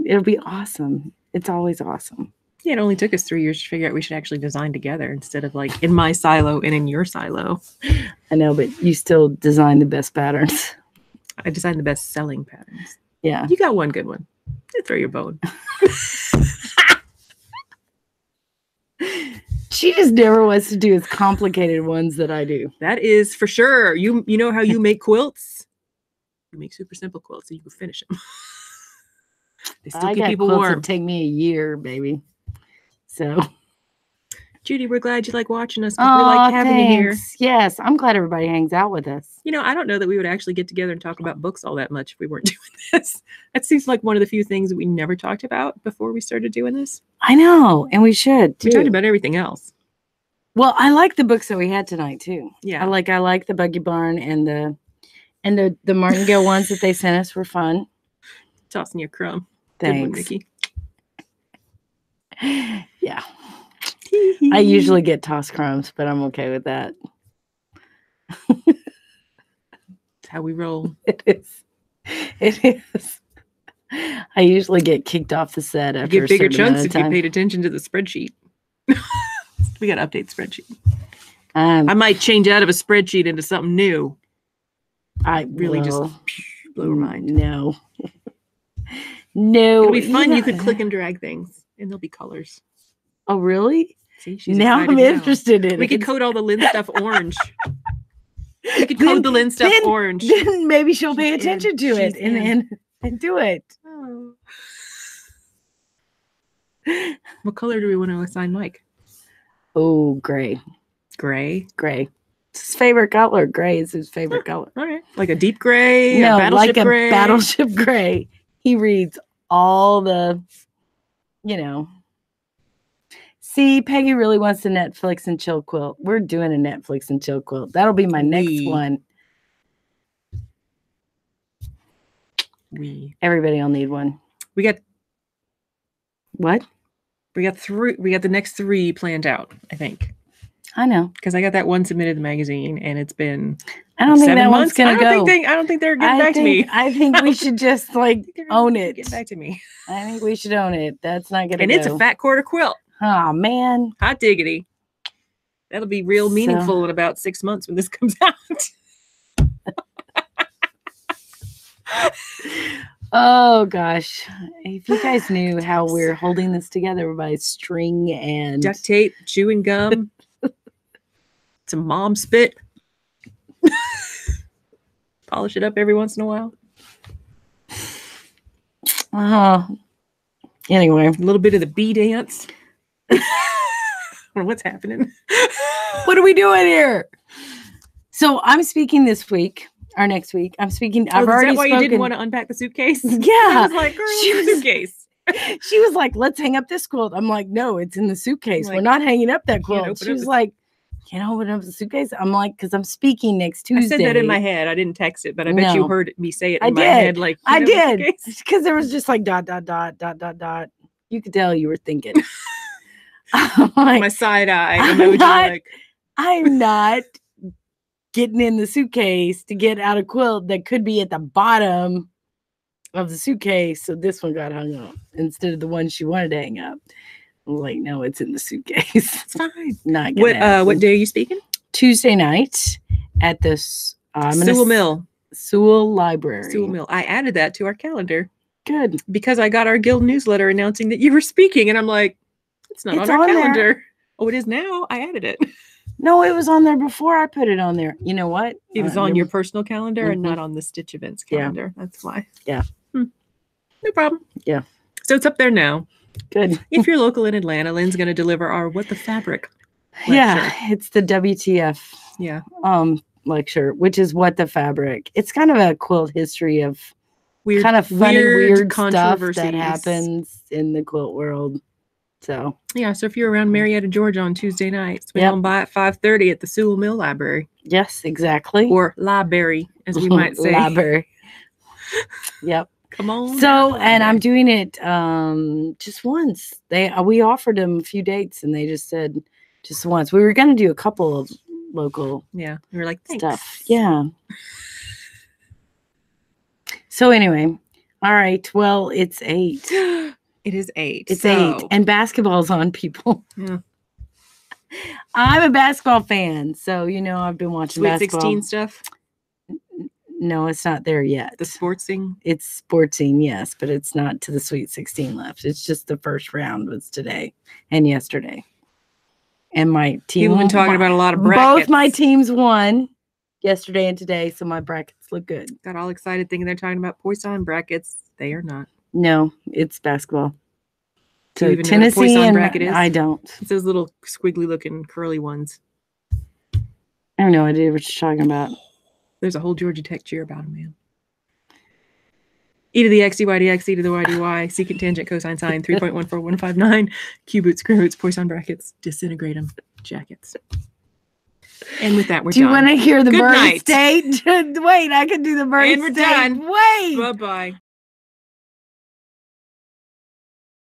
It'll be awesome. It's always awesome. Yeah, it only took us 3 years to figure out we should actually design together instead of like in my silo and in your silo. I know, but you still design the best patterns. I design the best selling patterns. Yeah. You got one good one. You throw your bone. She just never wants to do as complicated ones that I do. That is for sure. You know how you make quilts? You make super simple quilts and you can finish them. They still keep people warm. Take me a year, baby. So, Judy, we're glad you like watching us. Oh, we like having you here. Yes, I'm glad everybody hangs out with us. You know, I don't know that we would actually get together and talk about books all that much if we weren't doing this. That seems like one of the few things that we never talked about before we started doing this. I know, and we should too. We talked about everything else. Well, I like the books that we had tonight too. Yeah, I like the Buggy Barn and the Martingale ones that they sent us were fun. Tossing your crumb. Thanks, Mickey. Yeah. I usually get toss crumbs, but I'm okay with that. It's how we roll. It is. It is. I usually get kicked off the set after you get bigger chunks if you paid attention to the spreadsheet. We got to update the spreadsheet. I might change out of a spreadsheet into something new. I really just blow her mind. No. No. It'll be fun. Yeah. You could click and drag things, and there'll be colors. Oh, really? See, now I'm interested in it. We could coat all the Lynn stuff orange. We could coat the Lynn stuff orange. Then maybe she'll pay attention to it and do it. Oh. What color do we want to assign Mike? Oh, gray. Gray? Gray. It's his favorite color. Gray is his favorite color. Okay. Like a deep gray? No, like a battleship gray. He reads all the, you know. See, Peggy really wants a Netflix and chill quilt. We're doing a Netflix and chill quilt. That'll be my next one. Everybody will need one. We got what? We got the next three planned out, I think. I know. Because I got that one submitted to the magazine and it's been I don't think they're getting back to me. I think we should just like own it. Get back to me. I think we should own it. That's not gonna go. It's a fat quarter quilt. Oh, man. Hot diggity. That'll be real meaningful in about 6 months when this comes out. Oh, gosh. If you guys knew how we're holding this together by string and duct tape, chewing gum, some mom spit. Polish it up every once in a while. Anyway. A little bit of the bee dance. Or what's happening? What are we doing here? So I'm speaking this week or next week. I'm speaking. I've already spoken. Is that why you didn't want to unpack the suitcase? Yeah. I was like, girl, the suitcase. She was like, let's hang up this quilt. I'm like, no, it's in the suitcase. Like, we're not hanging up that quilt. She was like, can't open up the suitcase. I'm like, because I'm speaking next Tuesday. I said that in my head. I didn't text it, but I bet you heard me say it in my head. Like I did. Because there was just like dot, dot, dot, dot, dot, dot. You could tell you were thinking. Like, my side eye. I'm not getting in the suitcase to get out a quilt that could be at the bottom of the suitcase. So this one got hung up instead of the one she wanted to hang up. I'm like, no, it's in the suitcase. It's fine. Not what day are you speaking? Tuesday night at the Sewell Library. Sewell Mill. I added that to our calendar. Good. Because I got our guild newsletter announcing that you were speaking, and I'm like, it's on our calendar. There. Oh, it is now. I added it. No, it was on there before I put it on there. You know what? It was on your personal calendar and not on the Stitch Events calendar. Yeah. That's why. Yeah. No problem. Yeah. So it's up there now. Good. If you're local in Atlanta, Lynn's going to deliver our What the Fabric lecture. Yeah. It's the WTF lecture, which is What the Fabric. It's kind of a quilt history of weird, kind of funny, weird stuff that happens in the quilt world. So yeah, so if you're around Marietta, Georgia on Tuesday nights, swing on by at 5:30 at the Sewell Mill Library. Yes, exactly. Or library, as we might say. Library. Yep. Come on. So, and I'm doing it just once. We offered them a few dates, and they just said just once. We were going to do a couple of local. Yeah, we were like stuff. Yeah. So anyway, all right. Well, it's 8. It is 8. It's 8. And basketball's on, people. Yeah. I'm a basketball fan. So, you know, I've been watching basketball. Sweet 16 stuff? No, it's not there yet. The sports scene? It's sports scene, yes. But it's not to the Sweet 16 left. It's just the first round was today and yesterday. and my team. People have been talking about a lot of brackets. Both my teams won yesterday and today, so my brackets look good. Got all excited thinking they're talking about Poisson brackets. They are not. No, it's basketball. So even Tennessee know what a Poisson bracket is? I don't. It's those little squiggly looking curly ones. I have no idea what you're talking about. There's a whole Georgia Tech cheer about him, man. E to the X, E, Y, D, X, E to the Y, D, Y, secant, tangent, cosine, sine, 3.14159, cuboots, square roots, Poisson brackets, disintegrate them, jackets. And with that, we're done. Do you want to hear the Burns State? Wait, I can do the Burns State. And we're done. Wait. Bye-bye.